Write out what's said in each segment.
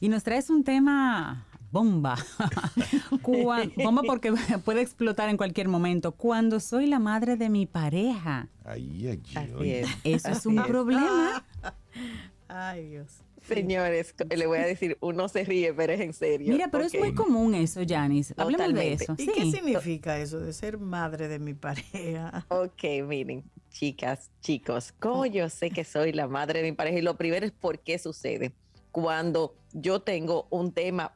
Y nos traes un tema bomba. Bomba porque puede explotar en cualquier momento. Cuando soy la madre de mi pareja. Eso es un problema. Ay, Dios. Señores, le voy a decir, uno se ríe, pero es en serio. Mira, pero es muy común eso, Janis. Háblame de eso. ¿Y qué significa eso de ser madre de mi pareja? Ok, miren, chicas, chicos, ¿cómo yo sé que soy la madre de mi pareja? Y lo primero es por qué sucede. Cuando yo tengo un tema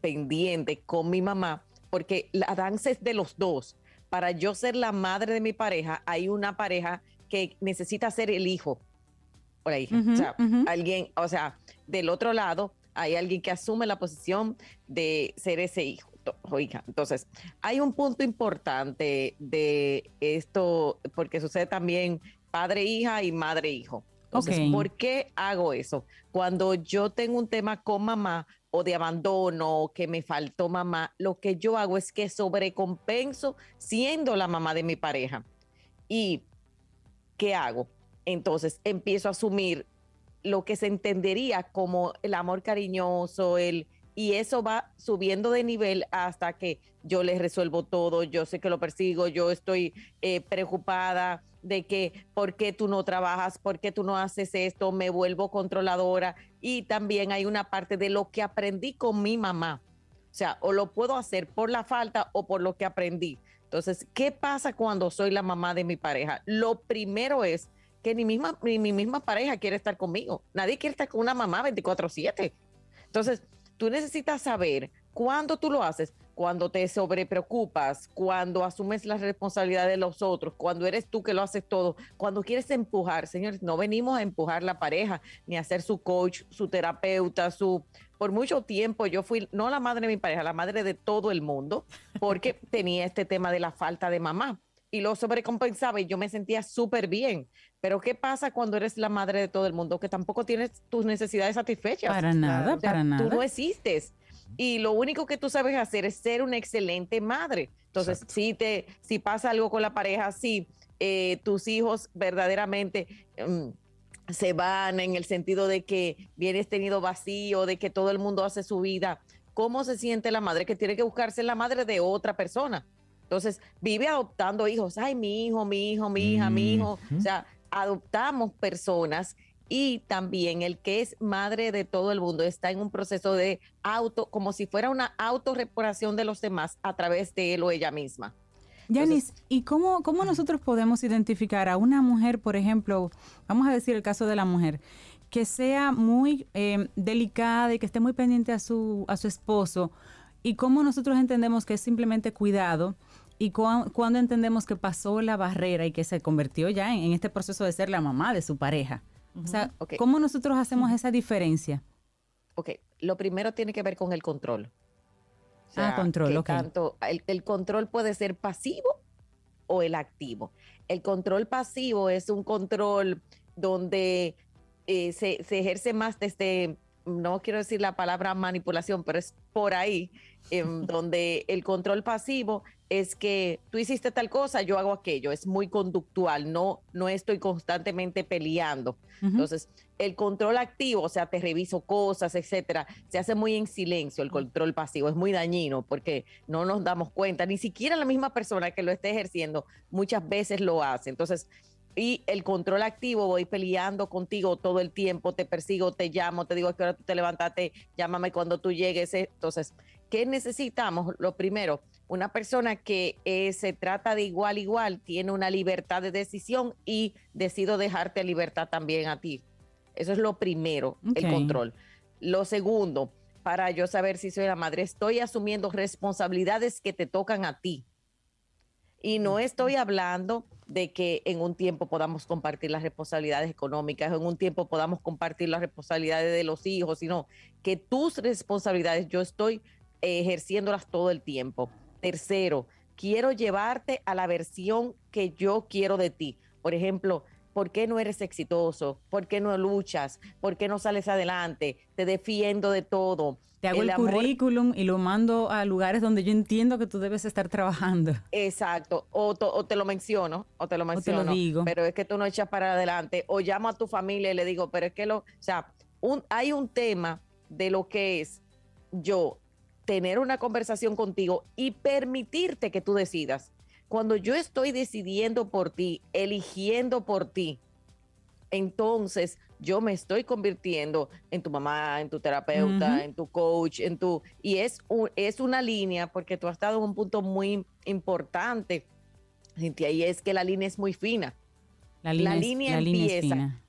pendiente con mi mamá, porque la danza es de los dos. Para yo ser la madre de mi pareja, hay una pareja que necesita ser el hijo. O la hija, o sea, alguien, o sea, del otro lado hay alguien que asume la posición de ser ese hijo o hija. Entonces, hay un punto importante de esto, porque sucede también padre-hija y madre-hijo. Entonces, ¿por qué hago eso? Cuando yo tengo un tema con mamá o de abandono, o que me faltó mamá, lo que yo hago es que sobrecompenso siendo la mamá de mi pareja. ¿Y qué hago? Entonces empiezo a asumir lo que se entendería como el amor cariñoso, y eso va subiendo de nivel hasta que yo les resuelvo todo, yo sé que lo persigo, yo estoy preocupada de que por qué tú no trabajas, por qué tú no haces esto, me vuelvo controladora. Y también hay una parte de lo que aprendí con mi mamá, o sea, o lo puedo hacer por la falta o por lo que aprendí. Entonces, ¿qué pasa cuando soy la mamá de mi pareja? Lo primero es que ni mi misma pareja quiere estar conmigo. Nadie quiere estar con una mamá 24/7. Entonces, tú necesitas saber cuándo tú lo haces, cuando te sobrepreocupas, cuando asumes la responsabilidad de los otros, cuando eres tú que lo haces todo, cuando quieres empujar. Señores, no venimos a empujar la pareja, ni a ser su coach, su terapeuta, su... Por mucho tiempo yo fui, no la madre de mi pareja, la madre de todo el mundo, porque tenía este tema de la falta de mamá. Y lo sobrecompensaba y yo me sentía súper bien. Pero ¿qué pasa cuando eres la madre de todo el mundo? Que tampoco tienes tus necesidades satisfechas. Para nada, o sea, para nada. Tú no existes. Y lo único que tú sabes hacer es ser una excelente madre. Entonces, si pasa algo con la pareja, si tus hijos verdaderamente... se van en el sentido de que vienes tenido vacío, de que todo el mundo hace su vida. ¿Cómo se siente la madre? Que tiene que buscarse la madre de otra persona. Entonces, vive adoptando hijos. Ay, mi hijo, mi hija. O sea, adoptamos personas, y también el que es madre de todo el mundo está en un proceso de como si fuera una autorreparación de los demás a través de él o ella misma. Janis, ¿y cómo nosotros podemos identificar a una mujer, por ejemplo, vamos a decir el caso de la mujer, que sea muy delicada y que esté muy pendiente a su esposo? ¿Y cómo nosotros entendemos que es simplemente cuidado? ¿Y cuándo entendemos que pasó la barrera y que se convirtió ya en este proceso de ser la mamá de su pareja? O sea, ¿cómo nosotros hacemos esa diferencia? Ok, lo primero tiene que ver con el control. O sea, control, ok. Tanto, el control puede ser pasivo o el activo. El control pasivo es un control donde se ejerce más desde... No quiero decir la palabra manipulación, pero es por ahí, donde el control pasivo es que tú hiciste tal cosa, yo hago aquello. Es muy conductual, no estoy constantemente peleando. Entonces, el control activo, o sea, te reviso cosas, etcétera, se hace muy en silencio. El control pasivo es muy dañino porque no nos damos cuenta, ni siquiera la misma persona que lo esté ejerciendo muchas veces lo hace. Entonces, y el control activo, voy peleando contigo todo el tiempo, te persigo, te llamo, te digo a qué hora tú te levantaste, llámame cuando tú llegues. Entonces, ¿qué necesitamos? Lo primero, una persona que se trata de igual a igual, tiene una libertad de decisión y decido dejarte libertad también a ti. Eso es lo primero, el control. Lo segundo, para yo saber si soy la madre, estoy asumiendo responsabilidades que te tocan a ti. Y no estoy hablando de que en un tiempo podamos compartir las responsabilidades económicas, en un tiempo podamos compartir las responsabilidades de los hijos, sino que tus responsabilidades yo estoy ejerciéndolas todo el tiempo. Tercero, quiero llevarte a la versión que yo quiero de ti. Por ejemplo, ¿por qué no eres exitoso? ¿Por qué no luchas? ¿Por qué no sales adelante? Te defiendo de todo. Te hago el currículum y lo mando a lugares donde yo entiendo que tú debes estar trabajando. Exacto. O te lo menciono, o te lo digo. Pero es que tú no echas para adelante. O llamo a tu familia y le digo, pero es que hay un tema de lo que es yo tener una conversación contigo y permitirte que tú decidas. Cuando yo estoy decidiendo por ti, eligiendo por ti, entonces yo me estoy convirtiendo en tu mamá, en tu terapeuta, en tu coach, en tu... Y es una línea, porque tú has estado en un punto muy importante, Cintia, y es que la línea es muy fina. La línea empieza.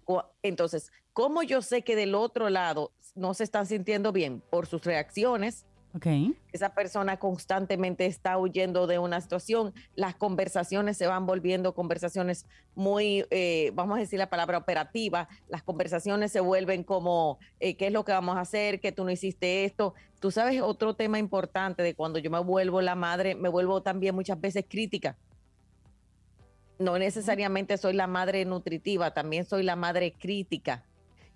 Entonces, ¿cómo yo sé que del otro lado no se están sintiendo bien? Por sus reacciones. Okay. Esa persona constantemente está huyendo de una situación, las conversaciones se van volviendo conversaciones muy, vamos a decir la palabra operativa, las conversaciones se vuelven como, ¿qué es lo que vamos a hacer? ¿Que tú no hiciste esto? Tú sabes, otro tema importante de cuando yo me vuelvo la madre, me vuelvo también muchas veces crítica. No necesariamente soy la madre nutritiva, también soy la madre crítica.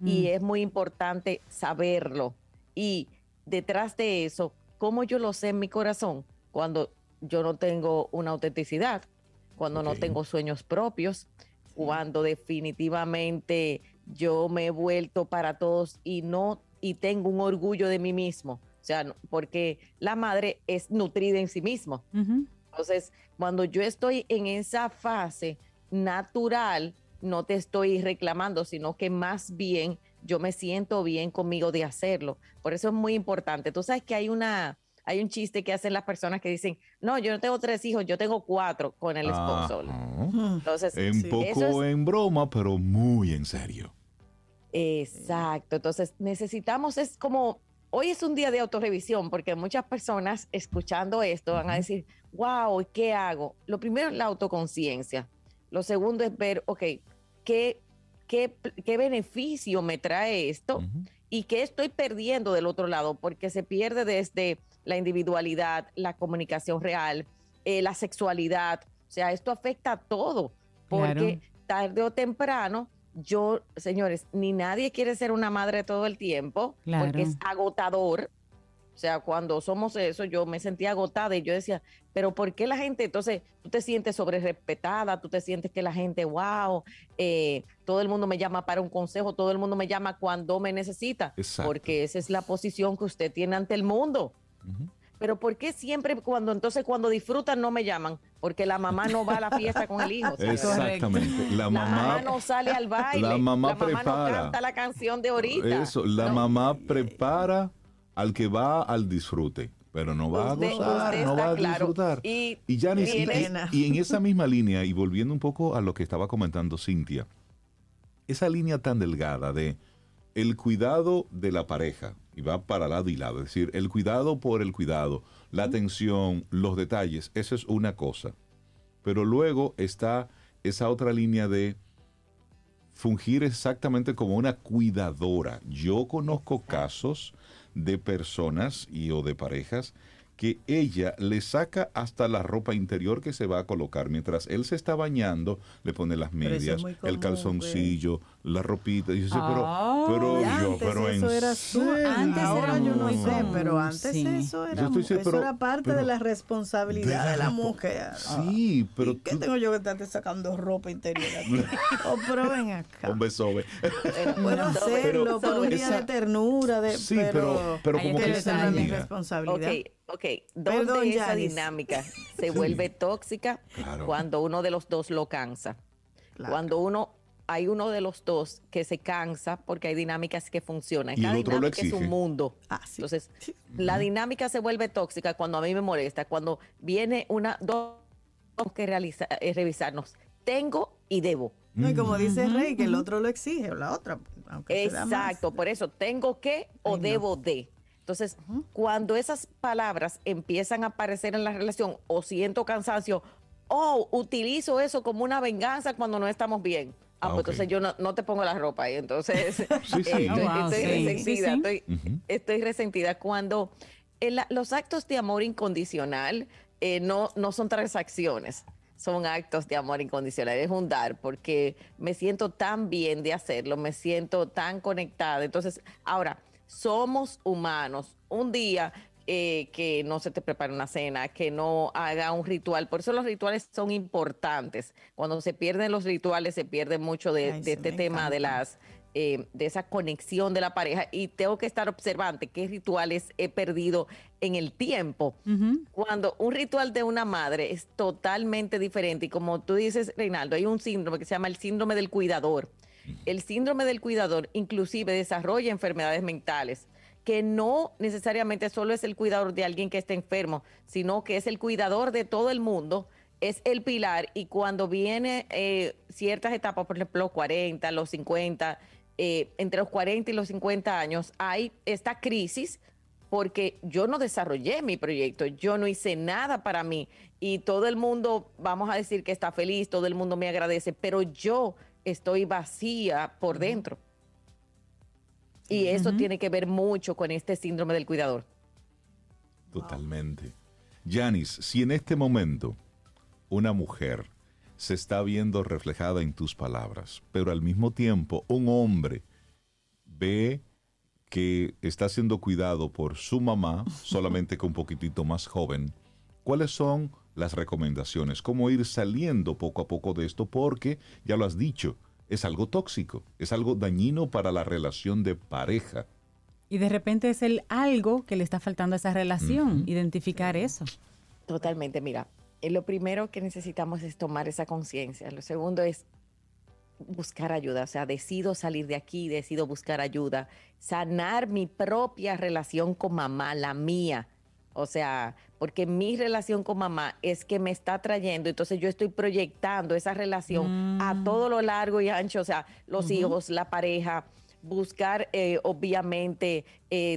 Y es muy importante saberlo. Y detrás de eso, ¿cómo yo lo sé en mi corazón? Cuando yo no tengo una autenticidad, cuando no tengo sueños propios, cuando definitivamente yo me he vuelto para todos y tengo un orgullo de mí mismo. O sea, porque la madre es nutrida en sí misma. Entonces, cuando yo estoy en esa fase natural, no te estoy reclamando, sino que más bien yo me siento bien conmigo de hacerlo. Por eso es muy importante. Tú sabes que hay un chiste que hacen las personas que dicen, no, yo no tengo 3 hijos, yo tengo 4 con el esposo. Entonces, poco en broma, pero muy en serio. Exacto. Entonces, necesitamos, es como, hoy es un día de autorrevisión, porque muchas personas escuchando esto van a decir, wow, ¿qué hago? Lo primero es la autoconciencia. Lo segundo es ver, ok, ¿Qué beneficio me trae esto? ¿Y qué estoy perdiendo del otro lado? Porque se pierde desde la individualidad, la comunicación real, la sexualidad. O sea, esto afecta a todo. Porque tarde o temprano, yo, señores, ni nadie quiere ser una madre todo el tiempo. Porque es agotador. O sea, cuando somos eso, yo me sentía agotada y yo decía, pero ¿por qué la gente? Entonces, tú te sientes sobrerrespetada, tú te sientes que la gente, wow, todo el mundo me llama para un consejo, todo el mundo me llama cuando me necesita. Exacto. Porque esa es la posición que usted tiene ante el mundo. Pero ¿por qué siempre cuando disfrutan no me llaman? Porque la mamá no va a la fiesta con el hijo. ¿Sabes? Exactamente. La mamá no sale al baile. La mamá prepara. No canta la canción de ahorita. Eso, mamá prepara al que va al disfrute, pero no va a gozar, no va a disfrutar. Y Janis, y en esa misma línea, y volviendo un poco a lo que estaba comentando Cintia, esa línea tan delgada de el cuidado de la pareja, y va para lado y lado, es decir, el cuidado por el cuidado, la atención, los detalles, eso es una cosa. Pero luego está esa otra línea de fungir exactamente como una cuidadora. Yo conozco casos de personas o de parejas que ella le saca hasta la ropa interior que se va a colocar. Mientras él se está bañando, le pone las medias, el calzoncillo, la ropita. Y dice, pero eso era antes. Ahora yo no sé, pero antes eso era parte de la responsabilidad de la mujer. Sí, pero ¿qué tengo yo que estarte sacando ropa interior aquí? O prueben acá. Un beso. Bueno, hacerlo por un día de ternura. Sí, pero como que esa es mi responsabilidad. Ok, ¿dónde esa dinámica se vuelve tóxica? Cuando uno de los dos lo cansa. Cuando hay uno de los dos que se cansa, porque hay dinámicas que funcionan. Cada dinámica es un mundo. Entonces, la dinámica se vuelve tóxica cuando a mí me molesta, cuando viene dos que revisarnos. Tengo y debo. No, y como dice Rey, que el otro lo exige, o la otra. Exacto, por eso, tengo que o debo de. Entonces, cuando esas palabras empiezan a aparecer en la relación, o siento cansancio, o utilizo eso como una venganza cuando no estamos bien. Pues entonces yo no te pongo la ropa. Y entonces estoy resentida. Cuando los actos de amor incondicional no son transacciones, son actos de amor incondicional. Es un dar, porque me siento tan bien de hacerlo, me siento tan conectada. Entonces, ahora, somos humanos. Un día que no se te prepare una cena, que no haga un ritual. Por eso los rituales son importantes. Cuando se pierden los rituales, se pierde mucho de este tema de las de esa conexión de la pareja, y tengo que estar observante qué rituales he perdido en el tiempo. Cuando un ritual de una madre es totalmente diferente, y como tú dices, Reinaldo, hay un síndrome que se llama el síndrome del cuidador. El síndrome del cuidador inclusive desarrolla enfermedades mentales, que no necesariamente solo es el cuidador de alguien que está enfermo, sino que es el cuidador de todo el mundo, es el pilar, y cuando viene ciertas etapas, por ejemplo, los 40, los 50, entre los 40 y los 50 años, hay esta crisis porque yo no desarrollé mi proyecto, yo no hice nada para mí, y todo el mundo, vamos a decir que está feliz, todo el mundo me agradece, pero yo estoy vacía por dentro. Y eso tiene que ver mucho con este síndrome del cuidador. Totalmente. Janis, si en este momento una mujer se está viendo reflejada en tus palabras, pero al mismo tiempo un hombre ve que está siendo cuidado por su mamá, solamente que un poquitito más joven, ¿cuáles son las recomendaciones? ¿Cómo ir saliendo poco a poco de esto? Porque, ya lo has dicho, es algo tóxico, es algo dañino para la relación de pareja. Y de repente es el algo que le está faltando a esa relación, identificar eso. Totalmente, mira, lo primero que necesitamos es tomar esa conciencia. Lo segundo es buscar ayuda, o sea, decido salir de aquí, decido buscar ayuda, sanar mi propia relación con mamá, la mía. O sea, porque mi relación con mamá es que me está trayendo, entonces yo estoy proyectando esa relación a todo lo largo y ancho, o sea, los hijos, la pareja, buscar obviamente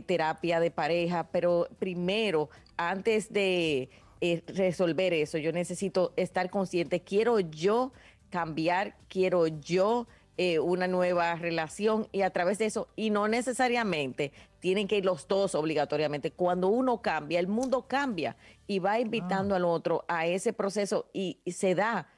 terapia de pareja, pero primero, antes de resolver eso, yo necesito estar consciente, quiero yo cambiar, quiero yo una nueva relación, y a través de eso, y no necesariamente tienen que ir los dos obligatoriamente. Cuando uno cambia, el mundo cambia y va invitando al otro a ese proceso, y se da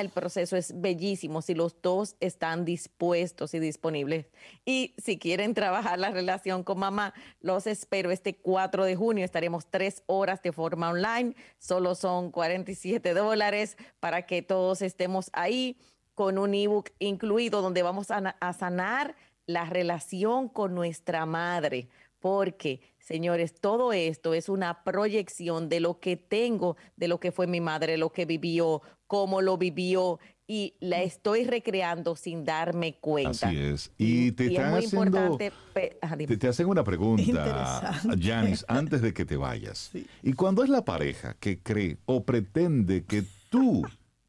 el proceso, es bellísimo si los dos están dispuestos y disponibles. Y si quieren trabajar la relación con mamá, los espero este 4 de junio. Estaremos 3 horas de forma online, solo son $47 para que todos estemos ahí, con un ebook incluido, donde vamos a sanar la relación con nuestra madre, porque, señores, todo esto es una proyección de lo que tengo, de lo que fue mi madre, lo que vivió, cómo lo vivió, y la estoy recreando sin darme cuenta. Así es. Y te hacen una pregunta, Janis, antes de que te vayas. Sí. Y cuando es la pareja que cree o pretende que tú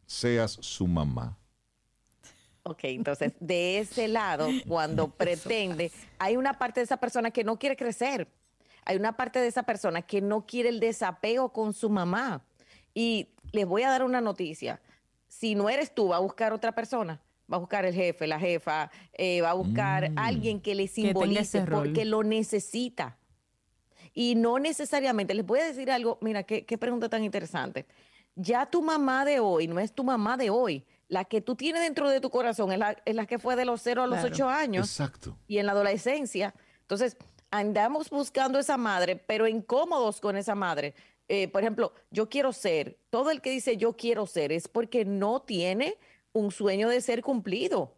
seas su mamá. Ok, entonces, de ese lado, cuando pretende, hay una parte de esa persona que no quiere crecer. Hay una parte de esa persona que no quiere el desapego con su mamá. Y les voy a dar una noticia. Si no eres tú, va a buscar otra persona. Va a buscar el jefe, la jefa, va a buscar alguien que le simbolice, porque lo necesita. Y no necesariamente. Les voy a decir algo, mira, qué pregunta tan interesante. Ya tu mamá de hoy no es tu mamá de hoy. La que tú tienes dentro de tu corazón es la que fue de los 0 a los 8 años. Exacto. Y en la adolescencia. Entonces, andamos buscando esa madre, pero incómodos con esa madre. Por ejemplo, yo quiero ser. Todo el que dice yo quiero ser es porque no tiene un sueño de ser cumplido.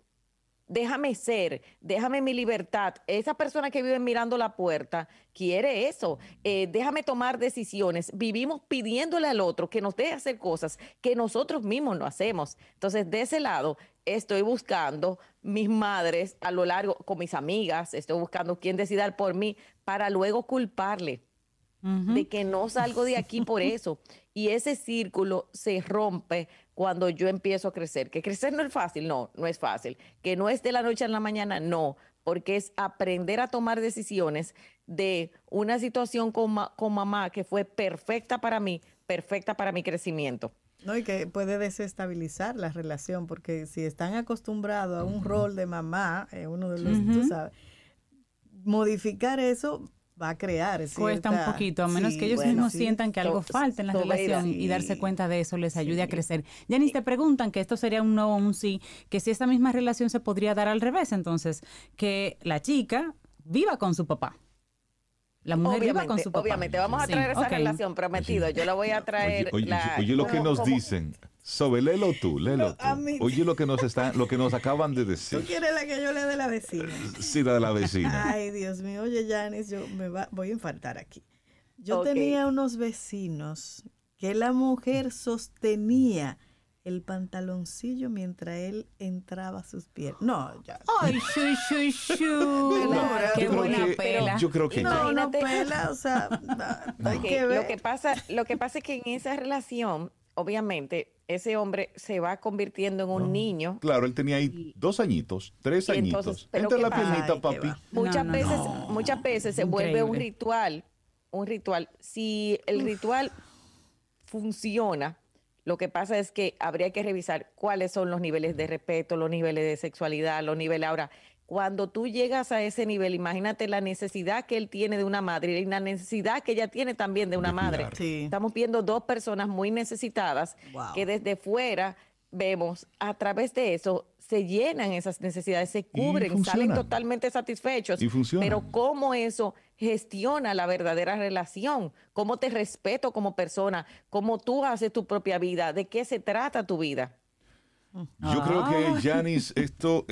Déjame ser, déjame mi libertad. Esa persona que vive mirando la puerta quiere eso. Déjame tomar decisiones. Vivimos pidiéndole al otro que nos deje hacer cosas que nosotros mismos no hacemos. Entonces, de ese lado, estoy buscando mis madres a lo largo, con mis amigas, estoy buscando quién decida por mí para luego culparle de que no salgo de aquí por eso. Y ese círculo se rompe cuando yo empiezo a crecer. Que crecer no es fácil, no es fácil. Que no es de la noche a la mañana, no. Porque es aprender a tomar decisiones de una situación con mamá que fue perfecta para mi crecimiento. No, y que puede desestabilizar la relación, porque si están acostumbrados a un rol de mamá, uno de los, tú sabes, modificar eso va a crear. Cuesta un poquito, a menos que ellos mismos sientan que algo falta en la relación y darse cuenta de eso les ayude a crecer. Janis, te preguntan que esto sería un no o un sí, que si esa misma relación se podría dar al revés, entonces, que la chica viva con su papá. La mujer viva con su papá. Obviamente, vamos a traer esa relación, prometido. Yo la voy a traer. Oye, lo que nos dicen. Sobe, léelo tú, léelo tú. Oye, lo que nos acaban de decir. ¿Tú quieres la que yo lea de la vecina? Sí, la de la vecina. Ay, Dios mío. Oye, Janis, yo voy a infartar aquí. Yo tenía unos vecinos que la mujer sostenía el pantaloncillo mientras él entraba a sus piernas. No, ya. Ay, shu, shu, shu. Qué buena pela. Yo creo que no, no pela, o sea, hay que ver. Lo que pasa es que en esa relación, obviamente, ese hombre se va convirtiendo en un niño. Claro, él tenía ahí 2 añitos, 3 añitos. Entra la piernita, papi. Muchas veces se vuelve un ritual. Un ritual. Si el ritual funciona, lo que pasa es que habría que revisar cuáles son los niveles de respeto, los niveles de sexualidad, los niveles... Ahora, cuando tú llegas a ese nivel, imagínate la necesidad que él tiene de una madre y la necesidad que ella tiene también de una madre. Sí. Estamos viendo 2 personas muy necesitadas que desde fuera vemos, a través de eso, se llenan esas necesidades, se cubren, salen totalmente satisfechos. Y funciona. Pero cómo eso gestiona la verdadera relación, cómo te respeto como persona, cómo tú haces tu propia vida, de qué se trata tu vida. Yo creo que, Janis, tú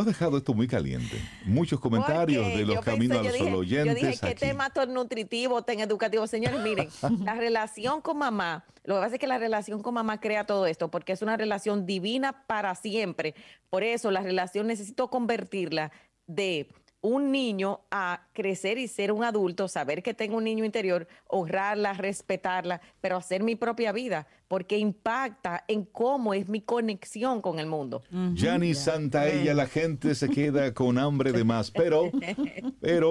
has dejado esto muy caliente. Muchos comentarios de los Caminos al Sol oyentes. Yo dije, ¿qué tema tan nutritivo, tan educativo? Señores, miren, la relación con mamá, lo que pasa es que la relación con mamá crea todo esto, porque es una relación divina para siempre. Por eso la relación necesito convertirla de un niño a crecer y ser un adulto, saber que tengo un niño interior, honrarla, respetarla, pero hacer mi propia vida, porque impacta en cómo es mi conexión con el mundo. Janis Santaella, la gente se queda con hambre de más, pero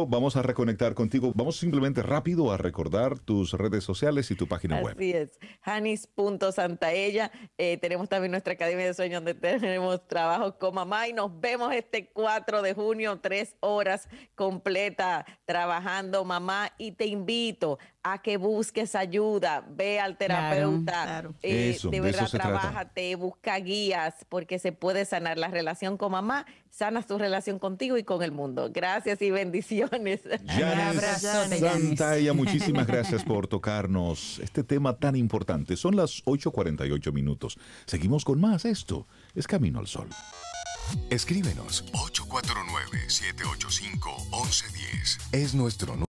vamos a reconectar contigo. Vamos simplemente rápido a recordar tus redes sociales y tu página web. Así es, janis.santaella. Tenemos también nuestra Academia de Sueños donde tenemos trabajo con mamá y nos vemos este 4 de junio, 3 horas completa trabajando mamá, y te invito a que busques ayuda, ve al terapeuta, claro. De verdad trabájate, busca guías, porque se puede sanar la relación con mamá, sanas tu relación contigo y con el mundo. Gracias y bendiciones. Janis Santaella, muchísimas gracias por tocarnos este tema tan importante. Son las 8:48. Seguimos con más. Esto es Camino al Sol. Escríbenos 849-785-1110. Es nuestro número.